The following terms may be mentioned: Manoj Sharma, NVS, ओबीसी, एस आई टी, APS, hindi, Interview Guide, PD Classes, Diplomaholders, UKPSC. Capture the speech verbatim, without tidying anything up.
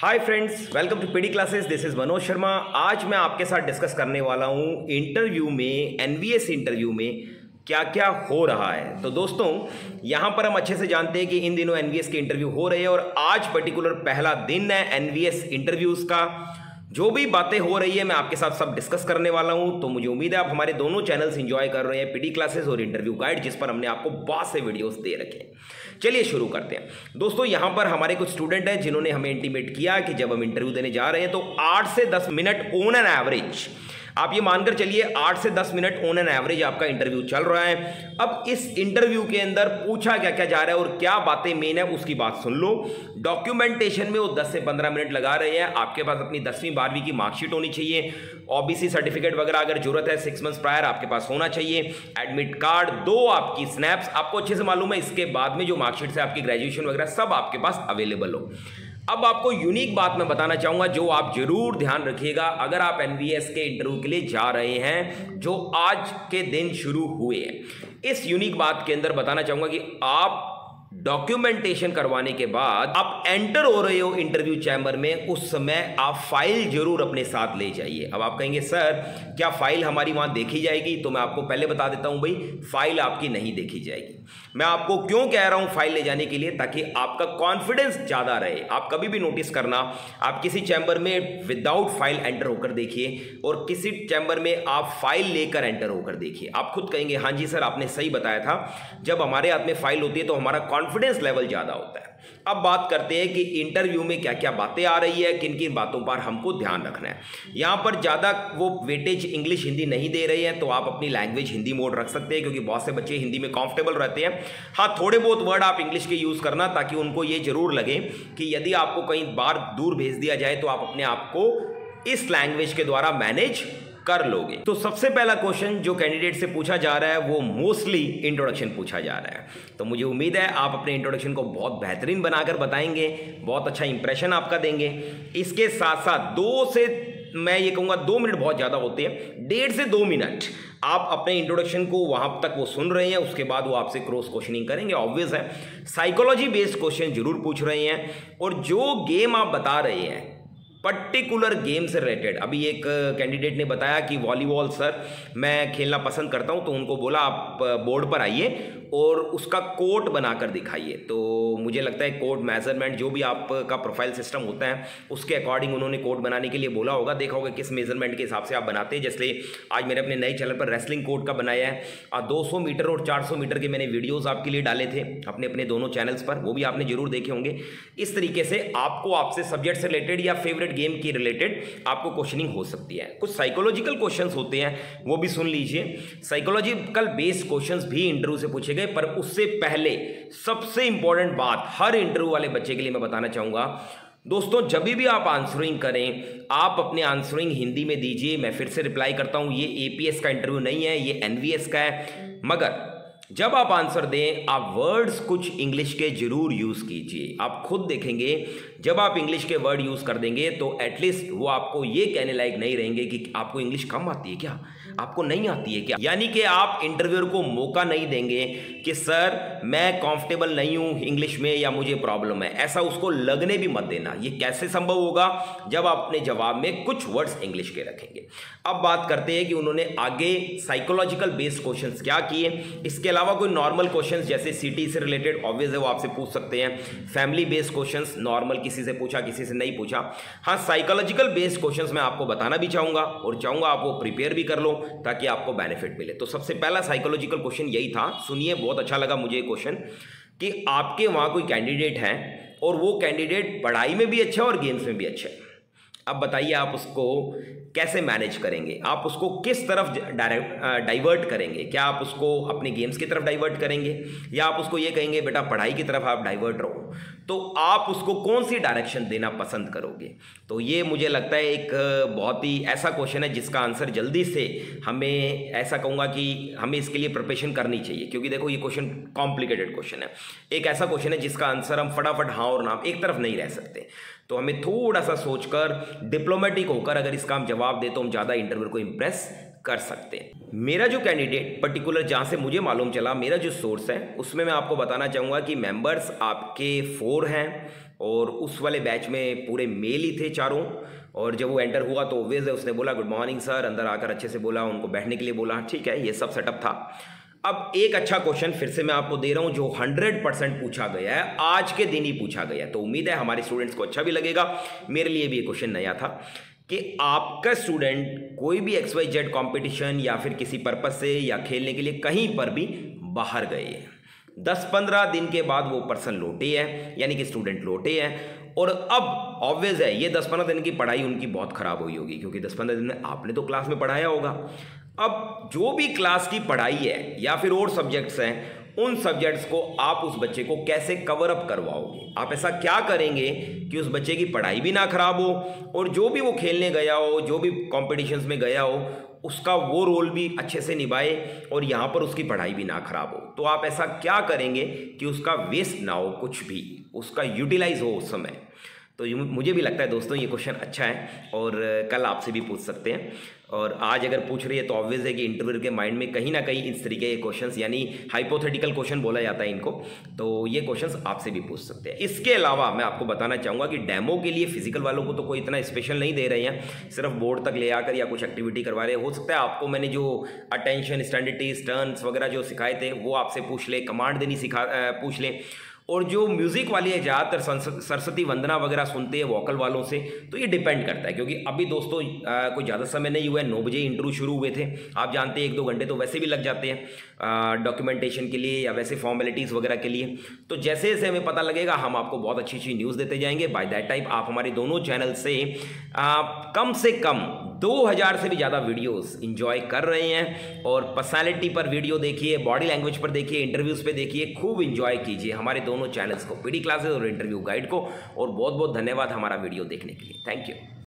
Hi friends, welcome to PD classes. This is Manoj Sharma. आज मैं आपके साथ डिस्कस करने वाला हूँ इंटरव्यू में, एनवीएस इंटरव्यू में क्या क्या हो रहा है। तो दोस्तों, यहाँ पर हम अच्छे से जानते हैं कि इन दिनों एनवीएस के इंटरव्यू हो रहे हैं और आज पर्टिकुलर पहला दिन है एनवीएस इंटरव्यूज़ का। जो भी बातें हो रही है मैं आपके साथ सब डिस्कस करने वाला हूं। तो मुझे उम्मीद है आप हमारे दोनों चैनल्स एंजॉय कर रहे हैं, पीडी क्लासेस और इंटरव्यू गाइड, जिस पर हमने आपको बहुत से वीडियोस दे रखे हैं। चलिए शुरू करते हैं। दोस्तों, यहां पर हमारे कुछ स्टूडेंट हैं जिन्होंने हमें इंटीमेट किया कि जब हम इंटरव्यू देने जा रहे हैं तो आठ से दस मिनट ऑन एन एवरेज, आप ये मानकर चलिए आठ से दस मिनट ऑन एन एवरेज आपका इंटरव्यू चल रहा है। अब इस इंटरव्यू के अंदर पूछा क्या क्या जा रहा है और क्या बातें मेन है उसकी बात सुन लो। डॉक्यूमेंटेशन में वो दस से पंद्रह मिनट लगा रहे हैं। आपके पास अपनी दसवीं बारहवीं की मार्कशीट होनी चाहिए, ओबीसी सर्टिफिकेट वगैरह अगर जरूरत है सिक्स मंथ्स प्रायर आपके पास होना चाहिए, एडमिट कार्ड, दो आपकी स्नैप्स, आपको अच्छे से मालूम है। इसके बाद में जो मार्कशीट से आपकी ग्रेजुएशन वगैरह सब आपके पास अवेलेबल हो। अब आपको यूनिक बात मैं बताना चाहूँगा जो आप जरूर ध्यान रखिएगा अगर आप एनवीएस के इंटरव्यू के लिए जा रहे हैं जो आज के दिन शुरू हुए हैं। इस यूनिक बात के अंदर बताना चाहूँगा कि आप डॉक्यूमेंटेशन करवाने के बाद आप एंटर हो रहे हो इंटरव्यू चैम्बर में, उस समय आप फाइल जरूर अपने साथ ले जाइए। अब आप कहेंगे सर क्या फाइल हमारी वहाँ देखी जाएगी? तो मैं आपको पहले बता देता हूँ भाई, फाइल आपकी नहीं देखी जाएगी। मैं आपको क्यों कह रहा हूँ फाइल ले जाने के लिए? ताकि आपका कॉन्फिडेंस ज़्यादा रहे। आप कभी भी नोटिस करना, आप किसी चैम्बर में विदाउट फाइल एंटर होकर देखिए और किसी चैम्बर में आप फाइल लेकर एंटर होकर देखिए। आप खुद कहेंगे हाँ जी सर आपने सही बताया था। जब हमारे हाथ में फाइल होती है तो हमारा कॉन्फिडेंस लेवल ज़्यादा होता है। अब बात करते हैं कि इंटरव्यू में क्या क्या बातें आ रही है, किन किन बातों पर हमको ध्यान रखना है। यहाँ पर ज़्यादा वो वेटेज इंग्लिश हिंदी नहीं दे रही है, तो आप अपनी लैंग्वेज हिंदी मोड रख सकते हैं क्योंकि बहुत से बच्चे हिंदी में कंफर्टेबल रहते हैं। हाँ, थोड़े बहुत वर्ड आप इंग्लिश के यूज़ करना ताकि उनको ये जरूर लगे कि यदि आपको कहीं बार दूर भेज दिया जाए तो आप अपने आप को इस लैंग्वेज के द्वारा मैनेज कर लोगे। तो सबसे पहला क्वेश्चन जो कैंडिडेट से पूछा जा रहा है वो मोस्टली इंट्रोडक्शन पूछा जा रहा है। तो मुझे उम्मीद है आप अपने इंट्रोडक्शन को बहुत बेहतरीन बनाकर बताएंगे, बहुत अच्छा इंप्रेशन आपका देंगे। इसके साथ साथ दो से मैं ये कहूँगा दो मिनट बहुत ज़्यादा होते हैं, डेढ़ से दो मिनट आप अपने इंट्रोडक्शन को वहाँ तक वो सुन रहे हैं, उसके बाद वो आपसे क्रॉस क्वेश्चनिंग करेंगे। ऑब्वियस है साइकोलॉजी बेस्ड क्वेश्चन जरूर पूछ रहे हैं और जो गेम आप बता रहे हैं पर्टिकुलर गेम से रिलेटेड। अभी एक कैंडिडेट ने बताया कि वॉलीबॉल सर मैं खेलना पसंद करता हूं, तो उनको बोला आप बोर्ड पर आइए और उसका कोर्ट बनाकर दिखाइए। तो मुझे लगता है कोर्ट मेजरमेंट जो भी आपका प्रोफाइल सिस्टम होता है उसके अकॉर्डिंग उन्होंने कोर्ट बनाने के लिए बोला होगा। देखा होगा किस मेजरमेंट के हिसाब से आप बनाते हैं। जैसे आज मैंने अपने नए चैनल पर रेसलिंग कोर्ट का बनाया है और दो सौ मीटर और चार सौ मीटर के मैंने वीडियोज़ आपके लिए डाले थे अपने अपने दोनों चैनल्स पर, वो भी आपने जरूर देखे होंगे। इस तरीके से आपको आपसे सब्जेक्ट से रिलेटेड या फेवरेट गेम की रिलेटेड आपको क्वेश्चनिंग हो सकती है। कुछ साइकोलॉजिकल क्वेश्चंस होते हैं वो भी सुन लीजिए। साइकोलॉजिकल बेस्ड क्वेश्चंस भी इंटरव्यू से पूछे गए, पर उससे पहले सबसे इंपॉर्टेंट बात हर इंटरव्यू वाले बच्चे के लिए मैं बताना चाहूंगा। दोस्तों, जब भी आप आंसरिंग करें आप अपने आंसरिंग हिंदी में दीजिए। मैं फिर से रिप्लाई करता हूं, ये एपीएस का इंटरव्यू नहीं है, ये एनवीएस का है। मगर जब आप आंसर दें आप वर्ड्स कुछ इंग्लिश के जरूर यूज़ कीजिए। आप खुद देखेंगे जब आप इंग्लिश के वर्ड यूज़ कर देंगे तो एटलीस्ट वो आपको ये कहने लायक नहीं रहेंगे कि आपको इंग्लिश कम आती है क्या, आपको नहीं आती है क्या। यानी कि आप इंटरव्यूअर को मौका नहीं देंगे कि सर मैं कंफर्टेबल नहीं हूँ इंग्लिश में या मुझे प्रॉब्लम है, ऐसा उसको लगने भी मत देना। ये कैसे संभव होगा जब आप अपने जवाब में कुछ वर्ड्स इंग्लिश के रखेंगे। अब बात करते हैं कि उन्होंने आगे साइकोलॉजिकल बेस्ड क्वेश्चन क्या किए। इसके अलावा कोई नॉर्मल क्वेश्चंस जैसे सीटी से रिलेटेड ऑब्वियस है वो आपसे पूछ सकते हैं। फैमिली बेस्ड क्वेश्चंस नॉर्मल, किसी से पूछा किसी से नहीं पूछा। हाँ, साइकोलॉजिकल बेस्ड क्वेश्चंस मैं आपको बताना भी चाहूँगा और चाहूँगा आप वो प्रिपेयर भी कर लो ताकि आपको बेनिफिट मिले। तो सबसे पहला साइकोलॉजिकल क्वेश्चन यही था। सुनिए, बहुत अच्छा लगा मुझे क्वेश्चन कि आपके वहाँ कोई कैंडिडेट हैं और वो कैंडिडेट पढ़ाई में भी अच्छा है और गेम्स में भी अच्छा है। अब बताइए आप उसको कैसे मैनेज करेंगे, आप उसको किस तरफ डाइवर्ट करेंगे? क्या आप उसको अपने गेम्स की तरफ डाइवर्ट करेंगे या आप उसको ये कहेंगे बेटा पढ़ाई की तरफ आप डाइवर्ट रहो? तो आप उसको कौन सी डायरेक्शन देना पसंद करोगे? तो ये मुझे लगता है एक बहुत ही ऐसा क्वेश्चन है जिसका आंसर जल्दी से हमें, ऐसा कहूँगा कि हमें इसके लिए प्रिपरेशन करनी चाहिए क्योंकि देखो ये क्वेश्चन कॉम्प्लिकेटेड क्वेश्चन है। एक ऐसा क्वेश्चन है जिसका आंसर हम फटाफट हाँ और ना, एक तरफ नहीं रह सकते। तो हमें थोड़ा सा सोचकर डिप्लोमेटिक होकर अगर इसका हम जवाब दे तो हम ज़्यादा इंटरव्यूअर को इम्प्रेस कर सकते हैं। मेरा जो कैंडिडेट पर्टिकुलर, जहाँ से मुझे मालूम चला, मेरा जो सोर्स है उसमें मैं आपको बताना चाहूँगा कि मेंबर्स आपके फोर हैं और उस वाले बैच में पूरे मेल ही थे चारों। और जब वो एंटर हुआ तो ऑब्वियस है उसने बोला गुड मॉर्निंग सर, अंदर आकर अच्छे से बोला, उनको बैठने के लिए बोला, ठीक है, ये सब सेटअप था। अब एक अच्छा क्वेश्चन फिर से मैं आपको दे रहा हूं जो हंड्रेड परसेंट पूछा गया है, आज के दिन ही पूछा गया है, तो उम्मीद है हमारे स्टूडेंट्स को अच्छा भी लगेगा। मेरे लिए भी ये क्वेश्चन नया था कि आपका स्टूडेंट कोई भी एक्स वाई जेड कॉम्पिटिशन या फिर किसी पर्पज से या खेलने के लिए कहीं पर भी बाहर गए हैं, दस पंद्रह दिन के बाद वो पर्सन लौटे हैं, यानी कि स्टूडेंट लौटे हैं, और अब ऑब्वियस है ये दस पंद्रह दिन की पढ़ाई उनकी बहुत ख़राब हुई होगी, क्योंकि दस पंद्रह दिन में आपने तो क्लास में पढ़ाया होगा। अब जो भी क्लास की पढ़ाई है या फिर और सब्जेक्ट्स हैं, उन सब्जेक्ट्स को आप उस बच्चे को कैसे कवर अप करवाओगे, आप ऐसा क्या करेंगे कि उस बच्चे की पढ़ाई भी ना खराब हो और जो भी वो खेलने गया हो, जो भी कॉम्पिटिशन्स में गया हो, उसका वो रोल भी अच्छे से निभाए और यहाँ पर उसकी पढ़ाई भी ना खराब हो। तो आप ऐसा क्या करेंगे कि उसका वेस्ट ना हो, कुछ भी उसका यूटिलाइज हो उस समय। तो मुझे भी लगता है दोस्तों ये क्वेश्चन अच्छा है और कल आपसे भी पूछ सकते हैं, और आज अगर पूछ रही है तो ऑब्वियस है कि इंटरव्यू के माइंड में कहीं ना कहीं इस तरीके के क्वेश्चंस, यानी हाइपोथेटिकल क्वेश्चन बोला जाता है इनको, तो ये क्वेश्चंस आपसे भी पूछ सकते हैं। इसके अलावा मैं आपको बताना चाहूँगा कि डेमो के लिए फिजिकल वालों को तो कोई इतना स्पेशल नहीं दे रहे हैं, सिर्फ बोर्ड तक ले आकर या कुछ एक्टिविटी करवा रहे हैं। हो सकता है आपको मैंने जो अटेंशन, स्टैंडिटीज, टर्न्स वगैरह जो सिखाए थे वो आपसे पूछ ले, कमांड देनी सिखा पूछ लें, और जो म्यूज़िक वाली है ज़्यादातर सरस्वती वंदना वगैरह सुनते हैं वोकल वालों से। तो ये डिपेंड करता है, क्योंकि अभी दोस्तों आ, कोई ज़्यादा समय नहीं हुआ है, नौ बजे इंटरव्यू शुरू हुए थे, आप जानते हैं एक दो घंटे तो वैसे भी लग जाते हैं डॉक्यूमेंटेशन के लिए या वैसे फॉर्मेलिटीज़ वगैरह के लिए। तो जैसे जैसे हमें पता लगेगा हम आपको बहुत अच्छी अच्छी न्यूज़ देते जाएंगे। बाय दैट टाइम आप हमारे दोनों चैनल से आ, कम से कम दो हज़ार से भी ज़्यादा वीडियोस एंजॉय कर रहे हैं, और पर्सनालिटी पर वीडियो देखिए, बॉडी लैंग्वेज पर देखिए, इंटरव्यूज़ पे देखिए, खूब एंजॉय कीजिए हमारे दोनों चैनल्स को, पीडी क्लासेस और इंटरव्यू गाइड को। और बहुत बहुत धन्यवाद हमारा वीडियो देखने के लिए, थैंक यू।